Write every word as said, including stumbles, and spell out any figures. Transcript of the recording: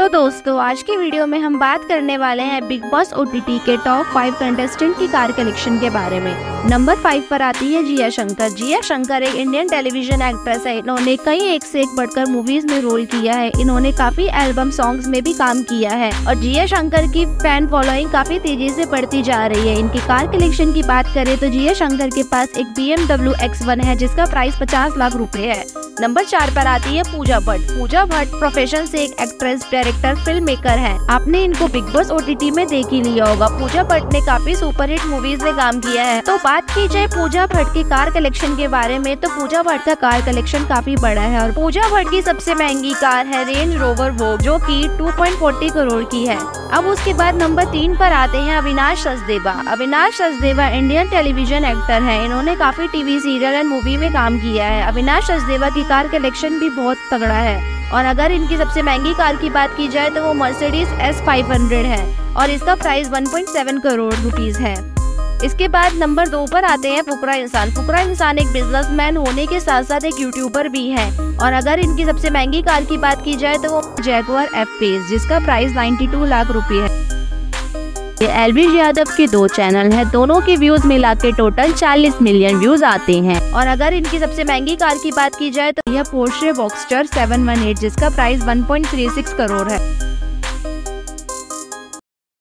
तो दोस्तों आज की वीडियो में हम बात करने वाले हैं big Boss O T T के टॉप फाइव कंटेस्टेंट की कार कलेक्शन के बारे में। नंबर फाइव पर आती है जिया शंकर। जिया शंकर एक इंडियन टेलीविजन एक्ट्रेस है। इन्होंने कई एक से एक बढ़कर मूवीज में रोल किया है। इन्होंने काफी एल्बम सॉन्ग्स में भी काम किया है और जिया शंकर की फैन फॉलोइंग काफी तेजी से बढ़ती जा रही है। इनकी कार कलेक्शन की बात करें तो जिया शंकर के पास एक B M W X one है जिसका प्राइस पचास लाख रूपए है। नंबर चार पर आती है पूजा भट्ट। पूजा भट्ट प्रोफेशन से एक एक्ट्रेस, डायरेक्टर, फिल्म मेकर है। आपने इनको Bigg Boss O T T में देख ही लिया होगा। पूजा भट्ट ने काफी सुपरहिट मूवीज में काम किया है। तो बात की जाए पूजा भट्ट की कार कलेक्शन के बारे में तो पूजा भट्ट का कार कलेक्शन काफी बड़ा है और पूजा भट्ट की सबसे महंगी कार है रेंज रोवर वोग जो की दो पॉइंट चार शून्य करोड़ की है। अब उसके बाद नंबर तीन पर आते हैं Avinash Sachdeva. Avinash Sachdeva Indian television actor है। इन्होंने काफी टीवी सीरियल एंड मूवी में काम किया है। अविनाश सचदेवा की कार कलेक्शन भी बहुत तगड़ा है और अगर इनकी सबसे महंगी कार की बात की जाए तो वो मर्सिडीज एस पाँच सौ है और इसका प्राइस एक पॉइंट सात करोड़ रुपीस है। इसके बाद नंबर दो पर आते हैं फुकरा इंसान। फुकरा इंसान एक बिजनेसमैन होने के साथ साथ एक यूट्यूबर भी है और अगर इनकी सबसे महंगी कार की बात की जाए तो वो जैगुआर एफ पेस जिसका प्राइस बानवे लाख रुपए है। एल्विश यादव के दो चैनल हैं, दोनों के व्यूज मिला के टोटल चालीस मिलियन व्यूज आते हैं और अगर इनकी सबसे महंगी कार की बात की जाए तो यह Porsche Boxster seven one eight जिसका प्राइस एक पॉइंट तीन छह करोड़ है।